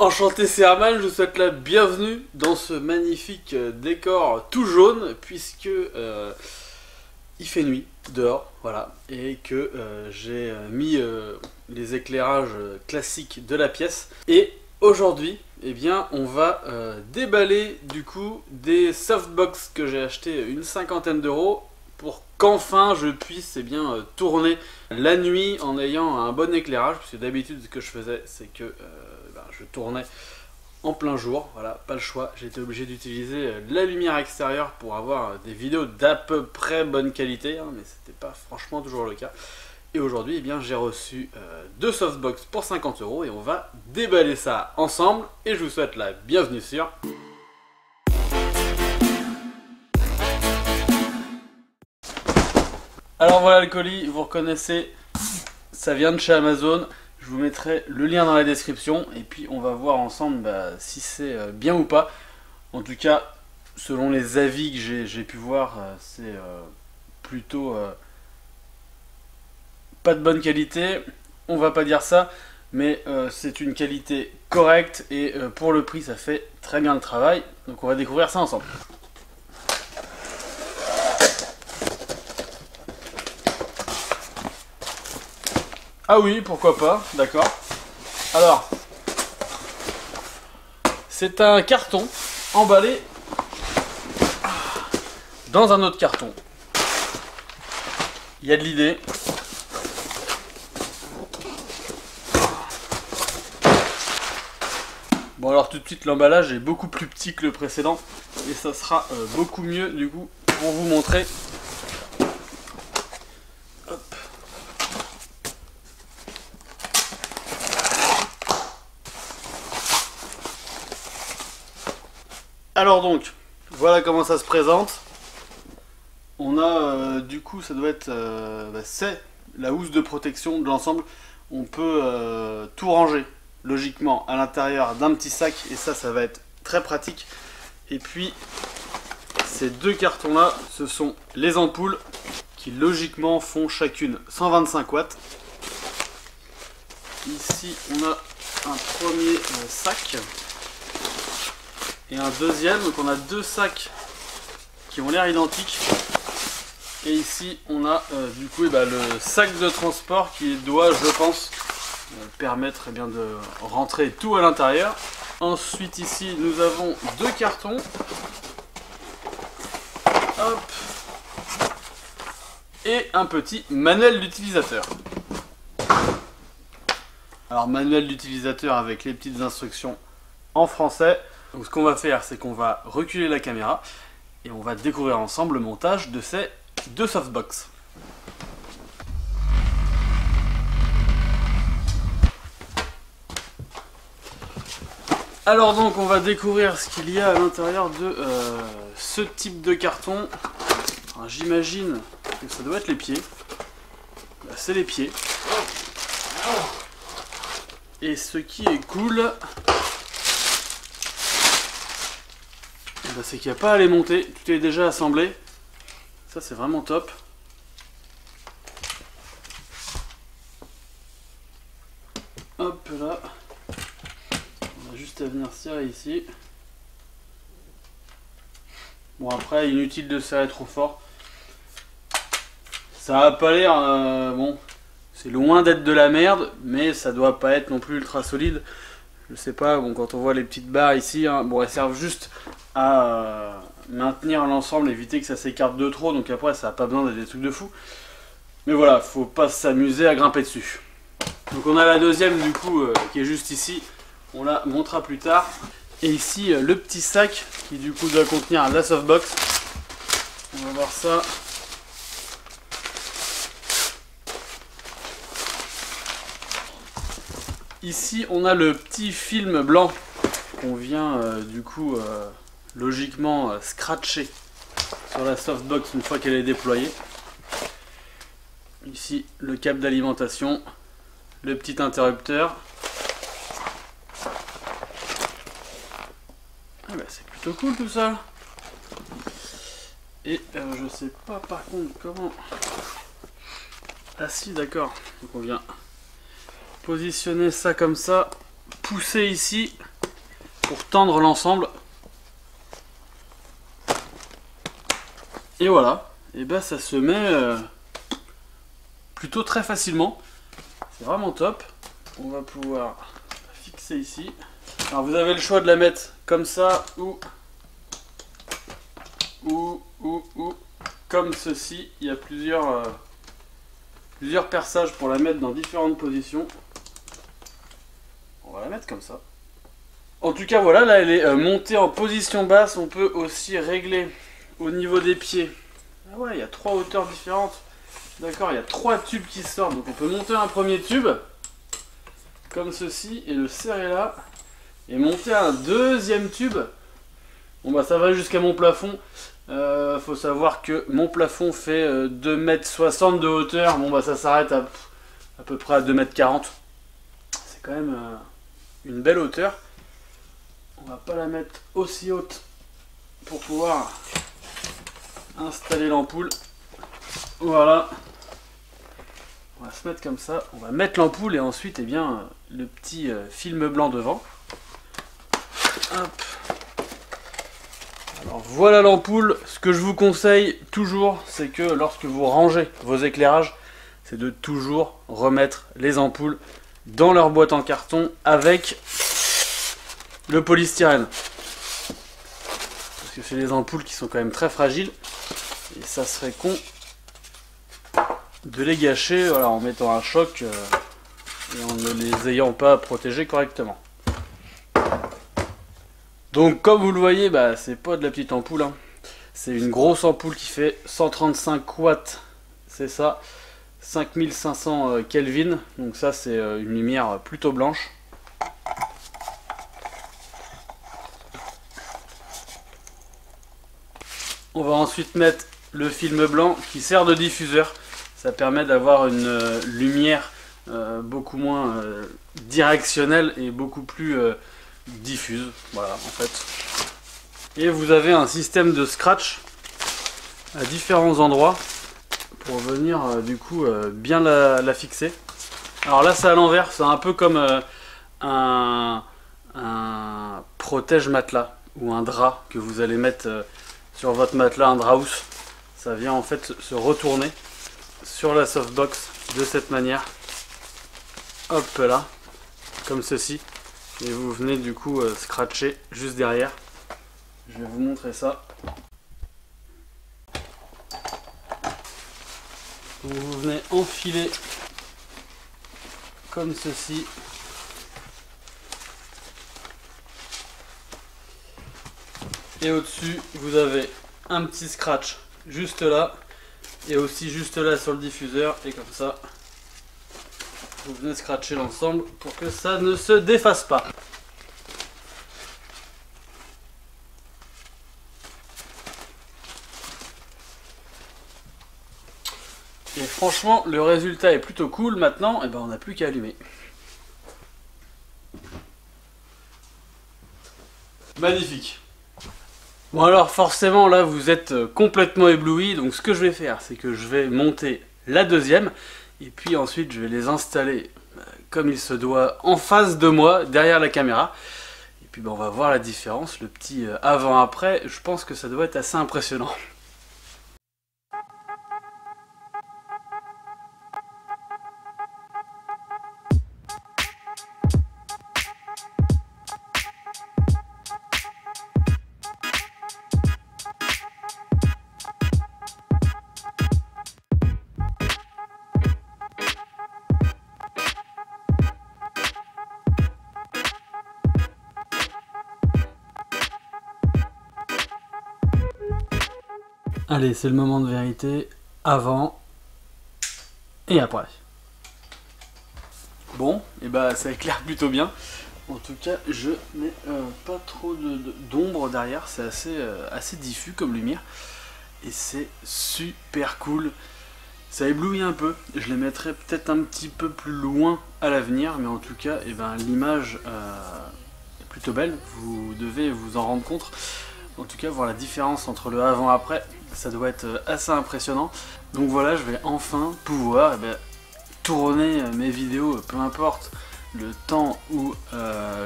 Enchanté, c'est Airman, je vous souhaite la bienvenue dans ce magnifique décor tout jaune, puisque il fait nuit dehors, voilà, et que j'ai mis les éclairages classiques de la pièce. Et aujourd'hui, eh bien, on va déballer du coup des softbox que j'ai acheté une cinquantaine d'euros pour qu'enfin je puisse tourner la nuit en ayant un bon éclairage, puisque d'habitude ce que je faisais, c'est que je tournais en plein jour, voilà, pas le choix, j'étais obligé d'utiliser la lumière extérieure pour avoir des vidéos d'à peu près bonne qualité, hein, mais c'était pas franchement toujours le cas. Et aujourd'hui, eh bien, j'ai reçu deux softbox pour 50 € et on va déballer ça ensemble, et je vous souhaite la bienvenue sur... Alors voilà le colis, vous reconnaissez, ça vient de chez Amazon. Je vous mettrai le lien dans la description et puis on va voir ensemble si c'est bien ou pas. En tout cas, selon les avis que j'ai pu voir, c'est plutôt pas de bonne qualité. On va pas dire ça, mais c'est une qualité correcte et pour le prix, ça fait très bien le travail. Donc on va découvrir ça ensemble. Ah oui, pourquoi pas, d'accord. Alors, c'est un carton emballé dans un autre carton. Il y a de l'idée. Bon alors tout de suite, l'emballage est beaucoup plus petit que le précédent et ça sera beaucoup mieux du coup pour vous montrer. Alors donc, voilà comment ça se présente. On a du coup, ça doit être, c'est la housse de protection de l'ensemble. On peut tout ranger, logiquement, à l'intérieur d'un petit sac. Et ça, ça va être très pratique. Et puis, ces deux cartons-là, ce sont les ampoules qui, logiquement, font chacune 125 watts. Ici, on a un premier sac. Et un deuxième, donc on a deux sacs qui ont l'air identiques. Et ici, on a du coup le sac de transport qui doit, je pense, permettre de rentrer tout à l'intérieur. Ensuite, ici, nous avons deux cartons. Hop. Et un petit manuel d'utilisateur. Alors, manuel d'utilisateur avec les petites instructions en français. Donc ce qu'on va faire, c'est qu'on va reculer la caméra et on va découvrir ensemble le montage de ces deux softbox. Alors donc on va découvrir ce qu'il y a à l'intérieur de ce type de carton. J'imagine que ça doit être les pieds. Là, c'est les pieds. Et ce qui est cool, c'est qu'il n'y a pas à les monter, tout est déjà assemblé. Ça, c'est vraiment top. Hop là. On a juste à venir serrer ici. Bon, après, inutile de serrer trop fort. Ça n'a pas l'air... bon, c'est loin d'être de la merde, mais ça doit pas être non plus ultra solide. Je sais pas, bon, quand on voit les petites barres ici, hein, bon, elles servent juste à maintenir l'ensemble, éviter que ça s'écarte de trop, donc après ça n'a pas besoin d'être des trucs de fou. Mais voilà, faut pas s'amuser à grimper dessus. Donc on a la deuxième du coup qui est juste ici, on la montrera plus tard. Et ici le petit sac qui du coup doit contenir la softbox. On va voir ça. Ici on a le petit film blanc qu'on vient du coup logiquement scratcher sur la softbox une fois qu'elle est déployée. Ici le câble d'alimentation, le petit interrupteur. Ah bah, c'est plutôt cool tout ça. Et je sais pas par contre comment... Ah si, d'accord, donc on vient positionner ça comme ça, pousser ici. pour tendre l'ensemble. Et voilà, et ben ça se met plutôt très facilement. C'est vraiment top. On va pouvoir fixer ici. Alors vous avez le choix de la mettre comme ça ou comme ceci. Il y a plusieurs perçages pour la mettre dans différentes positions. On va la mettre comme ça. En tout cas voilà, là elle est montée en position basse. On peut aussi régler au niveau des pieds. Ah ouais, il y a 3 hauteurs différentes. D'accord, il y a 3 tubes qui sortent. Donc on peut monter un premier tube comme ceci et le serrer là. Et monter un deuxième tube. Bon bah ça va jusqu'à mon plafond. Faut savoir que mon plafond fait 2,60 m de hauteur. Bon bah ça s'arrête à peu près à 2,40 m. C'est quand même une belle hauteur. On va pas la mettre aussi haute pour pouvoir installer l'ampoule. Voilà. On va se mettre comme ça. On va mettre l'ampoule et ensuite eh bien, le petit film blanc devant. Hop. Alors voilà l'ampoule. Ce que je vous conseille toujours, c'est que lorsque vous rangez vos éclairages, c'est de toujours remettre les ampoules dans leur boîte en carton avec le polystyrène. Parce que c'est les ampoules qui sont quand même très fragiles. Et ça serait con de les gâcher voilà, en mettant un choc et en ne les ayant pas protégées correctement. Donc comme vous le voyez, bah, c'est pas de la petite ampoule, hein. C'est une grosse ampoule qui fait 135 watts, c'est ça, 5500 Kelvin, donc ça c'est une lumière plutôt blanche. On va ensuite mettre le film blanc qui sert de diffuseur, ça permet d'avoir une lumière beaucoup moins directionnelle et beaucoup plus... diffuse, voilà en fait. Et vous avez un système de scratch à différents endroits pour venir du coup bien la fixer. Alors là c'est à l'envers, c'est un peu comme un protège matelas ou un drap que vous allez mettre sur votre matelas, un drap housse. Ça vient en fait se retourner sur la softbox de cette manière, hop là, comme ceci. Et vous venez du coup scratcher juste derrière. Je vais vous montrer ça. Vous venez enfiler comme ceci. Et au-dessus, vous avez un petit scratch juste là. Et aussi juste là sur le diffuseur. Et comme ça... vous venez scratcher l'ensemble pour que ça ne se défasse pas. Et franchement, le résultat est plutôt cool. Maintenant, eh ben, on n'a plus qu'à allumer. Magnifique. Bon alors forcément, là, vous êtes complètement ébloui. Donc ce que je vais faire, c'est que je vais monter la deuxième. Et puis ensuite, je vais les installer comme il se doit en face de moi, derrière la caméra. Et puis ben, on va voir la différence, le petit avant-après. Je pense que ça doit être assez impressionnant. Allez, c'est le moment de vérité, avant et après. Bon, et bah ça éclaire plutôt bien. En tout cas, je n'ai pas trop d'ombre derrière, c'est assez diffus comme lumière. Et c'est super cool. Ça éblouit un peu, je les mettrai peut-être un petit peu plus loin à l'avenir. Mais en tout cas, et ben, l'image est plutôt belle, vous devez vous en rendre compte. En tout cas, voir la différence entre le avant et après, ça doit être assez impressionnant. Donc voilà, je vais enfin pouvoir tourner mes vidéos, peu importe le temps ou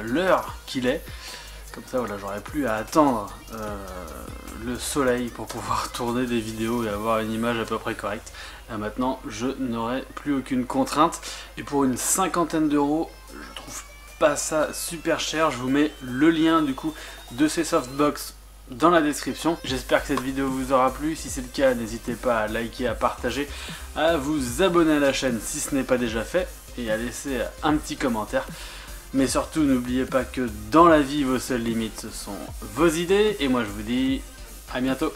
l'heure qu'il est. Comme ça, voilà, j'aurais plus à attendre le soleil pour pouvoir tourner des vidéos et avoir une image à peu près correcte. Là, maintenant, je n'aurai plus aucune contrainte. Et pour une cinquantaine d'euros, je trouve pas ça super cher. Je vous mets le lien du coup de ces softbox dans la description. J'espère que cette vidéo vous aura plu. Si c'est le cas, n'hésitez pas à liker, à partager, à vous abonner à la chaîne si ce n'est pas déjà fait et à laisser un petit commentaire. Mais surtout, n'oubliez pas que dans la vie, vos seules limites, ce sont vos idées. Et moi, je vous dis à bientôt.